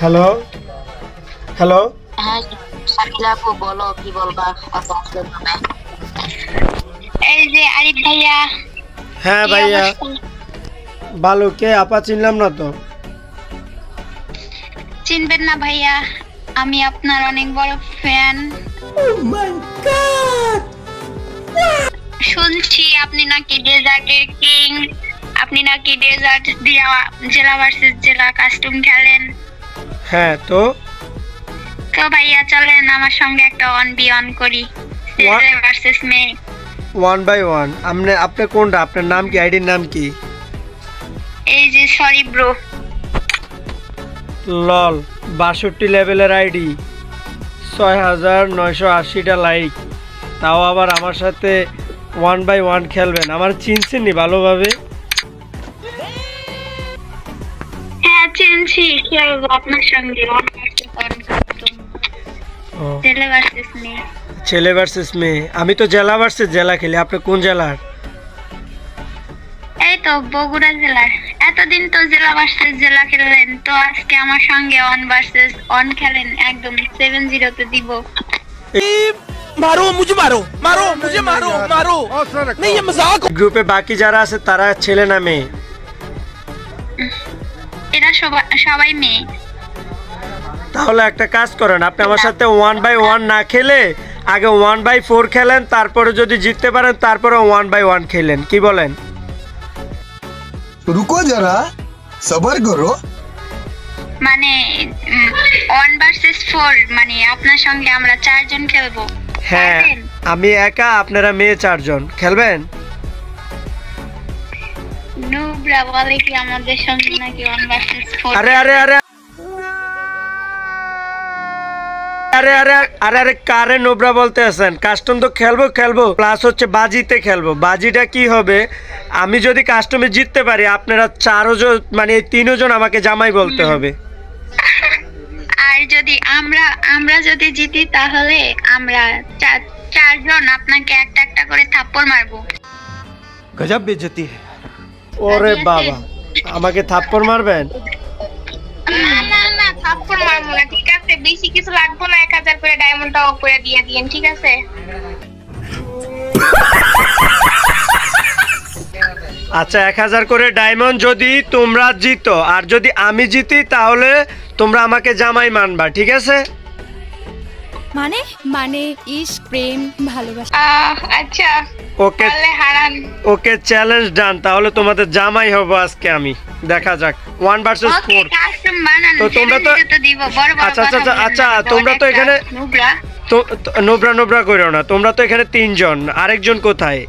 Hello hello সাকিলা को बोलो की बोलबा असंख्य भाई ए जे আরিফ भैया हां भैया बालू के आपा चिनलाम ना तो चिनबेन ना भैया আমি আপনার অনেক বড় ফ্যান ও মাই গড শুনছি আপনি নাকি ডেজার্টের কিং আপনি নাকি ডেজার্ট দিয়া জেলা ভার্সেস জেলা কাস্টম খেলেন হ্যাঁ তো তো ভাইয়া চলেন আমার সঙ্গে একটা ওয়ান বাই ওয়ান করি জেলা ভার্সেস মে ওয়ান বাই ওয়ান আপনি আপনি কোনটা আপনার নাম কি আইডির নাম কি এই যে সরি ব্রো লল 62 লেভেলের আইডি 6980 টা লাইক তাও আবার আমার সাথে 1 বাই 1 খেলবেন আমার চিনছেন নি ভালোভাবে হ্যাঁ চিনছি খেলব আপনার সঙ্গে জেলা ভার্সেস মে জেলা ভার্সেস মে আমি তো জেলা ভার্সেস জেলা খেলি আপনি কোন জেলার এই তো বগুড়া জেলার এতদিন তো জেলা ভার্সেস জেলা খেলেন তো আজকে আমার সঙ্গে 1 ভার্সেস 1 খেলেন একদম 70 তে দিব মারো মুঝে মারো মারো মুঝে মারো মারো नहीं ये मजाक গ্রুপে বাকি যারা আছে তারা ছেলে না মেয়ে এরা সবাই মেয়ে তাহলে একটা কাজ করেন আপনি আমার সাথে 1 বাই 1 না খেলে আগে 1 বাই 4 খেলেন তারপরে যদি জিততে পারেন তারপরে 1 বাই 1 খেলেন কি বলেন रुको जरा सबर करो माने 1 vs 4 माने अपना संगे हमरा 4 जन खेलबो हां आमी एका আপনারা মেয়ে 4 জন খেলবেন नो ব্রাভালে কি আমাদের সঙ্গে নাকি 1 vs 4 अरे अरे अरे अरे अरे अरे अरे कारे नोब्रा बोलते हैं कस्टम तो खेलो खेलो प्लस हे बाजीते खेलो बाजीटा कि आमी जो कस्टमे जितते पारी आपनारा चारो जन माने तीनो जन आमाके जामाई बोलते होबे आर जदि आम्रा आम्रा जदि जीती ताहले आम्रा चार जन आपनाके एकटा एकटा करे थाप्पड़ मारबो गजब बेइज्जती है ओरे बाबा आमाके थाप्पड़ मारबेन ना ना थाप्पड़ मारबो ना ठीक আছে বেশি কিছু লাগবো না 1000 করে ডায়মন্ডটা অফ করে দিয়ে দিয়েন ঠিক আছে আচ্ছা 1000 করে ডায়মন্ড যদি তোমরা জিতো আর যদি আমি জিতি তাহলে তোমরা আমাকে জামাই মানবা ঠিক আছে মানে মানে ইশ প্রেম ভালোবাসা আচ্ছা ওকে তাহলে হারান ওকে চ্যালেঞ্জ ডান তাহলে তোমাদের জামাই হব আজকে আমি দেখা যাক 1 vs 4 তো তোমরা তো দিব বড় বড় আচ্ছা আচ্ছা আচ্ছা তোমরা তো এখানে নোব্রা তো নোব্রা নোব্রা কইরো না তোমরা তো এখানে তিনজন আরেকজন কোথায়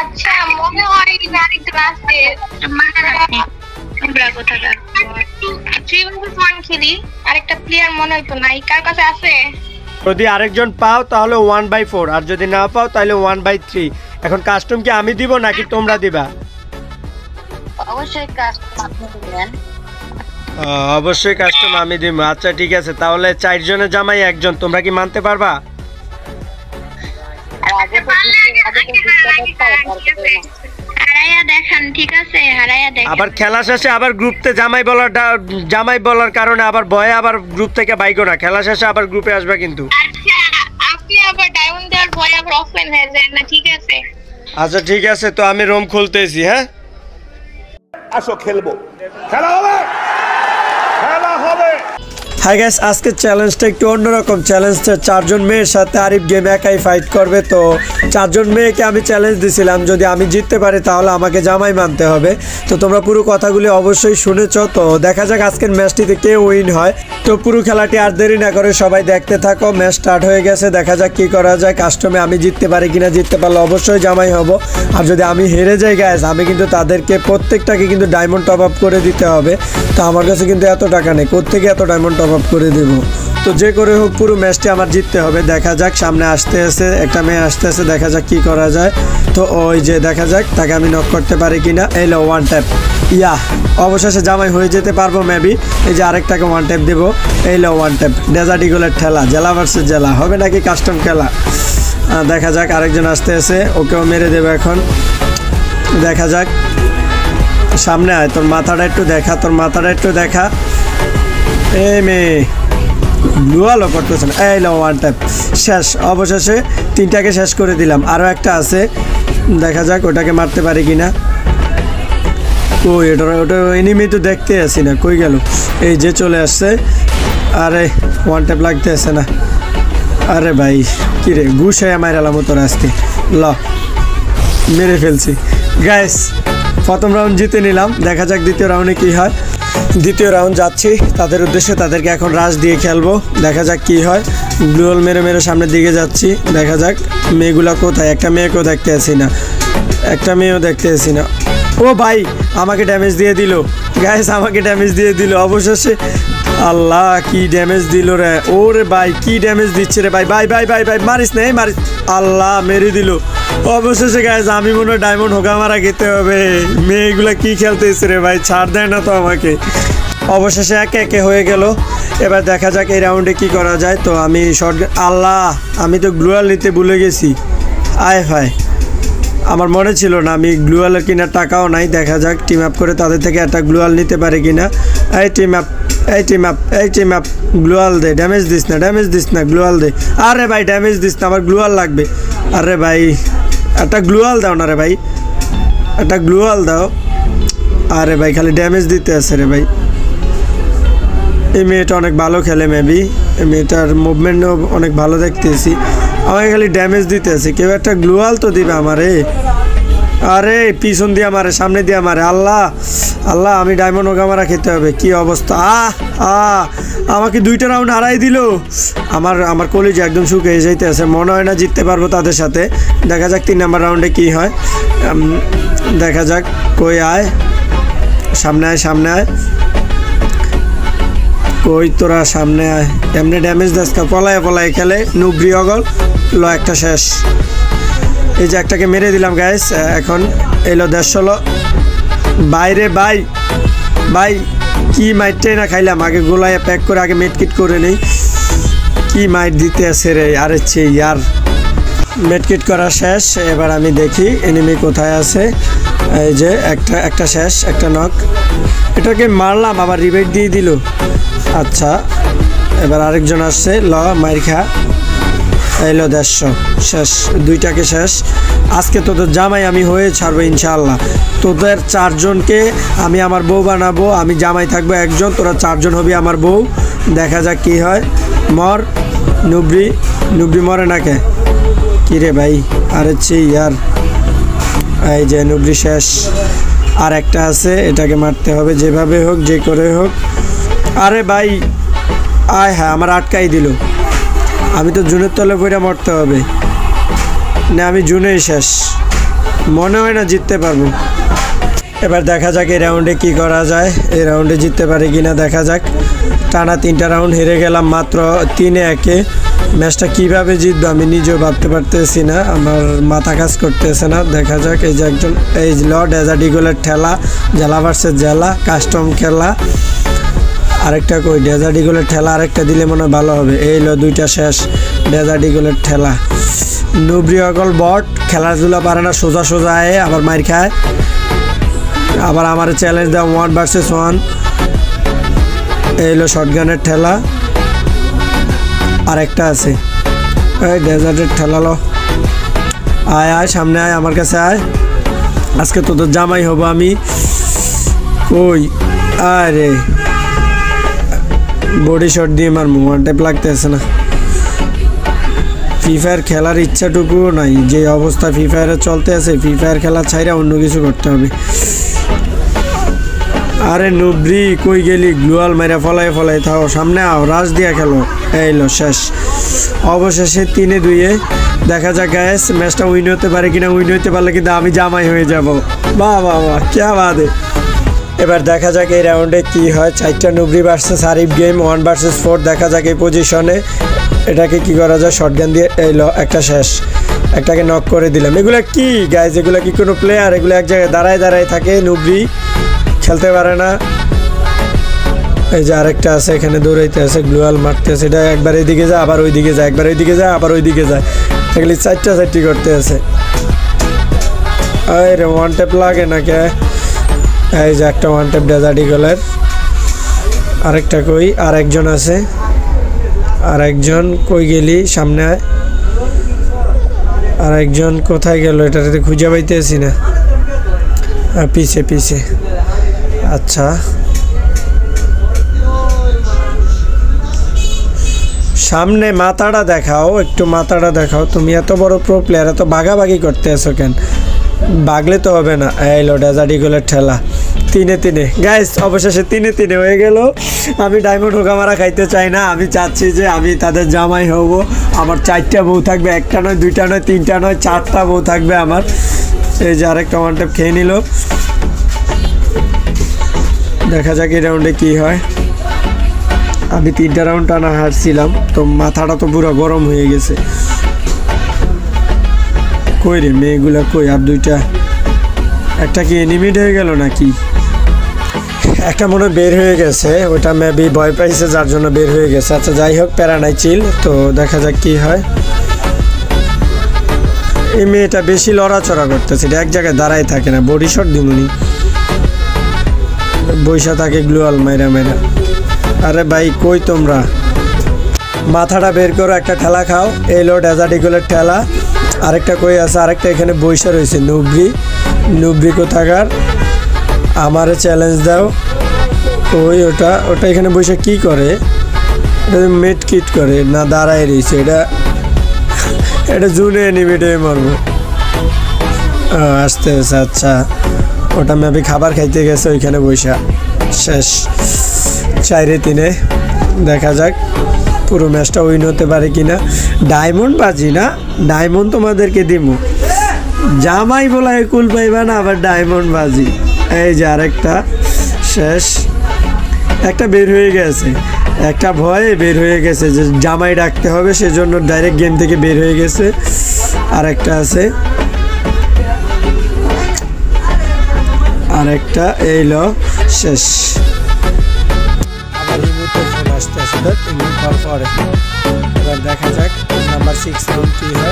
আচ্ছা মনে হয় আরেক ক্লাসে মানে নোব্রা কোথায় জীবন কোন খেলি আরেকটা প্লেয়ার মনে হয় তো নাই কার কাছে আছে যদি আরেকজন পাও তাহলে 1/4 আর যদি না পাও তাহলে 1/3 এখন কাস্টম কি আমি দিব নাকি তোমরা দিবা অবশ্যই কাস্টম আপনি দিবেন অবশ্যই কাস্টম আমি দিব আচ্ছা ঠিক আছে তাহলে চার জনের জামাই একজন তোমরা কি মানতে পারবা আগে তো হারায়া দেখান ঠিক আছে হারায়া দেখান আবার খেলা শেষে আবার গ্রুপতে জামাই বলার কারণে আবার ভয় আবার গ্রুপ থেকে বাইকো না খেলা শেষে আবার গ্রুপে আসবে কিন্তু আচ্ছা আপনি আবার ডায়মন্ড দেওয়ার ভয় আবার অফলাইন হয়ে যায় না ঠিক আছে আচ্ছা ঠিক আছে তো আমি রুম খুলতেছি হ্যাঁ আসো খেলবো খেলা হবে हाय गाइस आज के चैलेंज टा एक अन्यरकम चैलेंज चार जन मेयर साथे आरिफ गेम एकाई फाइट करबे तो चार जन मेयेके आमी चैलेंज दिएछिलाम जोदि आमी जितते पारी ताहले आमाके जामाई मानते होबे तो तोमरा पुरो कथागुली अवश्य शुनेछो तो देखा जाक आजकेर मैचटिते के उइन हय तो पुरो खेलाटी आर देरी ना करे सबाई देखते थाको मैच स्टार्ट हये गेछे देखा जाक कि करा जाय कस्टमे आमी जितते पारी किना जितते पारले अवश्य जामाई हब आर जोदि आमी हेरे जाई गाइस आमी किन्तु तादेरके प्रत्येकटाके किन्तु डायमंड टप आप करे दिते होबे तो आमार काछे किन्तु एतो टाका नेई कोत्थेके एतो डायमंड टप করে দেব তো যে করে হোক পুরো ম্যাচটি আমার জিততে হবে দেখা যাক সামনে আসতেছে একটা মেয়ে আসতেছে দেখা যাক কি করা যায় তো ওই যে দেখা যাক তাকে আমি নক করতে পারি কিনা এই লো ওয়ান ট্যাপ ইয়া অবশেষে জামাই হয়ে যেতে পারবো মেবি এই যে আরেকটাকে ওয়ান ট্যাপ দেব এই লো ওয়ান ট্যাপ ডেজার্ট ইগলের ঠেলা জেলা ভার্সেস জেলা হবে নাকি কাস্টম খেলা দেখা যাক আরেকজন আসতেছে ওকেও মেরে দেব এখন দেখা যাক सामने आए तोर माथाटा एकटू देखा ए मे लुआ लो करतेछे ना ए लो वन टैप शेष अवशेषे तीनटाके शेष करे दिलाम आरो एकटा आछे देखा जाक ओटाके मारते पारि किना ओ एटा एनिमी तो देखते आछि ना कोई गेलो ए जे चले आसछे अरे वन टैप लागतेछे ना अरे भाई कि रे घुषाया मारालाम तोर आजके ल मेरे फेलছি गाइस प्रथम राउंड जीते निलाम देखा जाक द्वितीय राउंडे कि हय द्वितीय राउंड जाच्छी तादेर उद्देश्य तादेरके एखन राश दिए खेलबो देखा जाक कि हय ग्लुअल मेरे मेरे सामने दिखे जाच्छी देखा जाक मेयेगुला कोथाय एकटा मेयेकेओ देखते आछि ना एकटा मेयेओ देखते आछि ना ओ भाई आमाके डैमेज दिए दिलो गाइस आमाके डैमेज दिए दिलो अवशेषे अल्लाह की डैमेज दिलो रे ओरे भाई की डैमेज दिच्छे रे भाई भाई भाई भाई भाई मारिस ना मारिस अल्लाह मेरे दिलो अवशेषे गाइस आमी मने डायमंड होगा मारा खेते होबे मेयेगुला की खेलते आछि रे भाई छाड़ देय ना तो आमाके अवशेषे एके एके हो गेलो एबार देखा जाक ए राउंडे की करा जाय तो आमी शॉटगन अल्लाह आमी तो ग्लुअल निते भूले गेছি आय हाय आमार मने छिलो ना आमी ग्लुअल किनार टाकाओ नाई देखा जाक टीम अप करे तादेर थेके एटा ग्लुअल निते पारे किना ए टीम अप ग्लुअल दे डैमेज दिस ना ग्लुअल दे अरे भाई डैमेज दिस ना आमार ग्लुअल लागबे अरे भाई एटा ग्लुअल दाओ ना रे भाई एटा ग्लुअल दाओ अरे भाई खाली डैमेज दिते आछे रे भाई ए मेटा अनेक भालो खेले मे भी मेटार मुभमेंट अनेक भालो देखतेछि आमाके खाली डैमेज दिते आछे केउ एकटा ग्लुअल तो दिबे आमारे अरे पीछन दिए मारे सामने दिए मारे अल्लाह अल्लाह आमी डायमंड होगा मारा खेते होबे कि अवस्था आ आमाके दुईटा राउंड हाराय दिलो आमार आमार कलेज एकदम शुकिये जाइते आछे मने हय ना जितते पारबो तादेर साथे देखा जाक तीन नम्बर राउंडे कि हय देखा जाक कोई आय सामने आय कोई तोरा सामने आय एमने डैमेज दस का पलाए खेले नुब्री अगल लो एकटा शेष এই যে একটাকে মেরে দিলাম गाइस এখন এলো 116 বাইরে ভাই কি মাইটে না খাইলাম আগে গোলায় প্যাক করে আগে মেডকিট করে নেই কি মাইট দিতে আছে রে আরে ছে यार মেডকিট করা শেষ এবার আমি দেখি এনিমি কোথায় আছে এই যে একটা শেষ একটা নক এটাকে মারলাম আবার রিভাইভ দিয়ে দিল আচ্ছা এবার আরেকজন আসছে ল মাইরখা हेलो दर्शक शेष दुईटा के शेष आज के तोर जामाई आमी होए छाड़बो इंशाल्लाह तोर चार जन के आमी आमार बो बनाबो आमी जामाई थाकबो एकजन तोरा चार जन होबि आमार बो देखा जाक कि हय मर नुब्री मरे ना कि रे भाई अरे छी यार ए जे नुब्री शेष आर एकटा आछे एटाके मारते होबे जेभाबे होक जे करे होक अरे भाई आय हाय आमार आटकाई दिलो आमी तो जुनेर तले पड़े मरते होबे ना आमी जुनेई शेष मने हय ना जितते पारबो एबार देखा जाक ए राउंडे कि करा जाय ए राउंडे जितते पारे किना देखा जाक टाना तीनटा राउंड हेरे गेलाम मात्र 3-1 ए मैचटा किभाबे जितबो आमी निजेও भाबते पारतेছি না আমার মাথা কাজ করতেছে না দেখা যাক এই যে একজন এই লো ডেজার্ট ইগলের ঠেলা জেলা ভার্সেস জেলা কাস্টম খেলা আরেকটা কই ডেজার্ট ইগলের ঠেলা আরেকটা দিলে মনে ভালো হবে এই লো দুইটা শেষ ডেজার্ট ইগলের ঠেলা নুব্রি অগল বট খেলাধুলা পারে না সোজা আয় আবার মার খায় আবার আমারে চ্যালেঞ্জ দাও 1 vs 1 এই লো শটগানের ঠেলা আরেকটা আছে এই ডেজার্টের ঠেলা লো আয় সামনে আয় আমার কাছে আয় আজকে তো জামাই হব আমি কই আরে बॉडी शॉट दिए मार वन टैप लागते ना फ्री फायर खेलार इच्छाटुकू नाई जे अवस्था फ्री फायर चलते आछे फ्री फायर खेला छाइरा अन्य किछु करते होबे अरे नुब्री कोई गेली ग्लुअल मारा फलाए फलाए थाओ सामने आओ राज दिया खेलो ए लो शेष अवशेषे 3-2 देखा जाक गाइस मैचटा उइन होते पारे किना उइन होते पारले किन्तु आमी जामाई हये जाबो वाह वाह वाह क्या बात है एबार देखा जाक ए राउंडे कि हय चारटा नुब्री भार्सेस आरिफ गेम 1 vs 4 देखा जाक ए पजिशने एटाके कि करा जाय शॉटगन दिए ए लो एकटा शेष एकटाके नक करे दिलाम एगुला कि गाइस एगुला कि कोनो प्लेयार एगुला एक जायगाय दाঁড়ায় थाके नुब्री खेलते पारे ना এই যে আরেকটা আছে এখানে দৌড়াইতে আছে গ্লুয়াল মারতে আছে এটা একবার এদিকে যায় আবার ওইদিকে যায় একবার এদিকে যায় আবার ওইদিকে যায় এগুলি চারটি করতে আছে আরে ওয়ান ট্যাপ লাগে না কে এই যে একটা ওয়ান ট্যাপ ডেজার্ট ইগলের আরেকটা কই আরেকজন আছে আরেকজন কই গেলি সামনে আরেকজন কোথায় গেল এটাতে খুঁজে পাইতেছি না পিছে পিছে আচ্ছা सामने माथाटा देखाओ एक माथाटा देखाओ तुम एत बड़ो प्रो प्लेयर तो भागाभागी करते आसो केन भागले तो हबे ना ए लो डेजार्ट इगलेर ठेला तीने तीने गाइस अवशेषे तीने तीने हो गेलो आमी डायमंड होगा मारा खाइते चाइ ना आमी चाच्छि जे आमी तादेर जामाई हबो आमार चारटा बउ थाकबे एकटा नय दुइटा नय तीनटा नय चारटा बउ थाकबे आमार ए जे आरेकटा वन टैप खेये निलो देखा जाक ए राउंडे कि हय अभी 3टा राउंड टाना हारছিলাম तो माथाटा तो पूरा गरम हो गेছে कोई रे मेगुला कोई আর দুইটা একটা কি এনিমি হয়ে গেল নাকি একটা মনে বের হয়ে গেছে ওটা মেবি ভয় পাইছে যার জন্য বের হয়ে গেছে আচ্ছা যাই হোক প্যারা নাই চিল তো দেখা যাক কি হয় এই মেটা বেশি লড়াচড়া করতেছে এটা এক জায়গায় দাঁড়ায় থাকে না বডি শট দিমুনি বইসা থাকে গ্লোয়াল মাইরা মাইরা अरे भाई कोई तुम्हरा माथाटा बेर करो एक ठेला खाओ ए लो डेजार्ट इगलेर ठेला आरेकटा कोई आछे आरेकटा एखाने बइसा रयेछे नुब्री नुब्री कोथाकार आमारे चैलेंज दाओ ओई ओटा ओटा एखाने बइसा कि करे मेट किट करे ना दाड़ाय रयेछे एटा एटा जुने एनिमिटे मारबो आस्ते आस्ते अच्छा ओटा मेबी खाबार खाइते गेछे ओइखाने बइसा शेष चारे तीने देखा जा पुरो मैचटा उइन होते पारे किना डायमंड बाजी ना डायमंड तोमादेरके दिमु जामाई बोलाय कुल पाइबा ना आबार डायमंड बाजी एई जे आरेकटा शेष एकटा बेर होये गेछे एकटा भये बेर होये गेछे जे जामाई डाकते होबे सेजोन्नो डायरेक्ट गेम थेके बेर होये गेछे आरेकटा आछे आरेकटा एई लो शेष देखा जाक नंबर 6 राउंड की है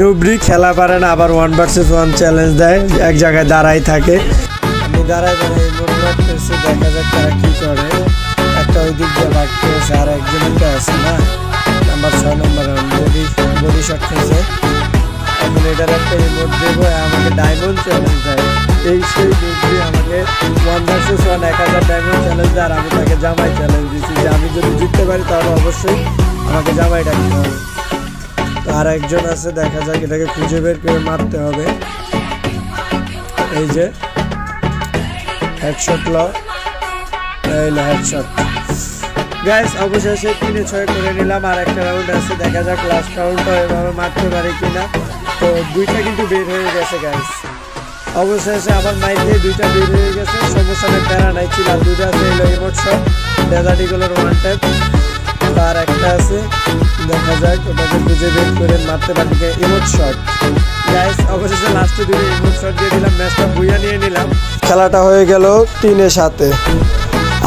नुब्री खेला पारे ना आबार 1 वर्सेस 1 चैलेंज दे एक जगह दाड़ाई थाके दाड़ाई दाड़ाई मोरते से देखा जाक तारा की करे একটা ওইদিক দিয়ে লাগতেছে আর একজনটা আছে না নাম্বার 6 নম্বর রাউন্ড বডি শট খেলছে এখন এটার একটা রিমোট দেব আমাকে ডায়মন্ড চ্যালেঞ্জ দেয় এই সেই নুব্রি আমাকে 1 वर्सेस 1 1000 डायमंड चैलेंज दे আমি তাকে জামাই চ্যালেঞ্জ দিছি যে আমি যদি জিততে পারি তাহলে অবশ্যই আমাকে জামাই ডাকতে হবে তো আর একজন আছে দেখা যাক এটাকে খুঁজে বের করে মারতে হবে এই যে হেডশট লও এই ল হেডশট गाइस অবশেষে 3-6 করে নিলাম আর একটা রাউন্ড আছে দেখা যাক লাস্ট রাউন্ডটা এভাবে মারতে পারি কিনা तो দুইটা কিন্তু বের হয়ে গেছে गाइस अवशेषে আবার মাইর দিয়ে দুইটা বের হয়ে গেছে সমস্যা নেই প্যারা নাই ছিল দুইটা আছে লেভেল শট ডেজার্ট ইগলের ওয়ান ট্যাপ আর একটা আছে দেখা যাক ওটাকে খুঁজে বের করে মারতে পারি কিনা ইমোট শট गाइस অবশেষে লাস্টে দুই ইমোট শট দিয়ে দিলাম ম্যাচটা বুইয়া নিয়ে নিলাম খেলাটা হয়ে গেল 3-7 এ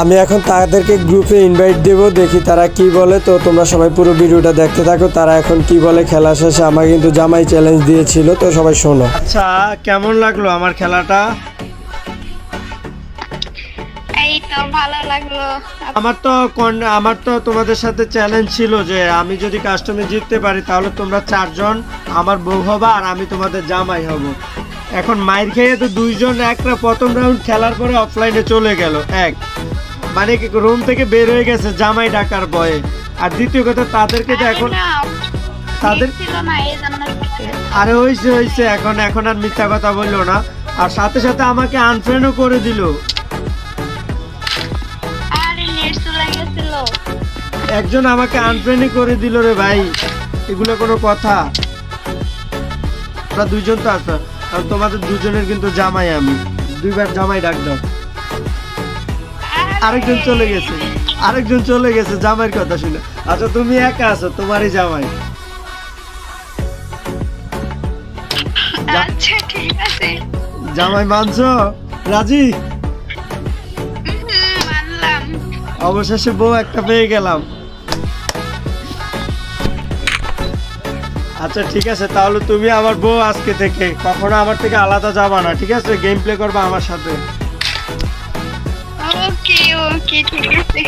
আমি এখন তাদেরকে গ্রুপে ইনভাইট দেব দেখি তারা কি বলে তো তোমরা সবাই পুরো ভিডিওটা দেখতে থাকো তারা এখন কি বলে খেলা শেষে আমার কিন্তু জামাই চ্যালেঞ্জ দিয়েছিল তো সবাই শোনো আচ্ছা কেমন লাগলো আমার খেলাটা এই তো ভালো লাগলো আমার তো তোমাদের সাথে চ্যালেঞ্জ ছিল যে আমি যদি কাস্টমে জিততে পারি তাহলে তোমরা চারজন আমার বউ হবা আর আমি তোমাদের জামাই হব এখন মাইর খেয়ে তো দুইজন একটা প্রথম রাউন্ড খেলার পরে অফলাইনে চলে গেল এক माने कि रूम থেকে বের হয়ে গেছে জামাই ডাকার ভয়ে আর দ্বিতীয় কথা তাদেরকে তো এখন তাদের ছিল না এই জন্য আরে হইছে এখন আর মিথ্যা কথা বললো না আর সাথে সাথে আমাকে আনফ্রেন্ডও করে দিল আরে নেট চলে গেছিল একজন আমাকে আনফ্রেন্ডই করে দিল রে ভাই এগুলা কোনো কথা তোমরা দুইজন তো আছো আর তোমাদের দুজনের কিন্তু জামাই আমি দুইবার জামাই ডাক দাও আরেকজন চলে গেছে জামাইর কথা শুনে আচ্ছা তুমি একা আছো তোমারই জামাই আচ্ছা ঠিক আছে জামাই মানছো রাজি মানলাম অবশেষে বউ একটা পেয়ে গেলাম আচ্ছা ঠিক আছে, তাহলে তুমি আমার বউ আজকে থেকে কখনো আমার থেকে আলাদা যাবা না, ঠিক আছে? গেম প্লে করবা আমার সাথে। ওকে ওকে ঠিক আছে।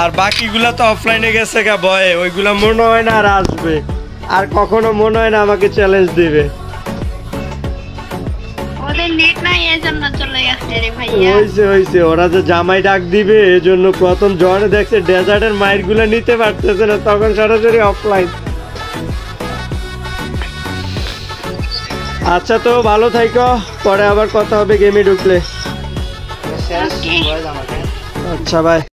আর বাকিগুলা তো অফলাইনে গেছে গা বয়, ওইগুলা মনে হয় না আর আসবে, আর কখনো মনে হয় না আমাকে চ্যালেঞ্জ দিবে। ওদের নেট নাই এজন্য চলে গেছে রে ভাইয়া। হইছে হইছে, ওরা যে জামাই ডাক দিবে এজন্য প্রথম জনে দেখছে ডেজার্টের মাইরগুলা নিতে পারতেছে না, তখন সরাসরি অফলাইন। আচ্ছা তো ভালো থাইকো, পরে আবার কথা হবে গেমে ঢুকলে। আচ্ছা বাই।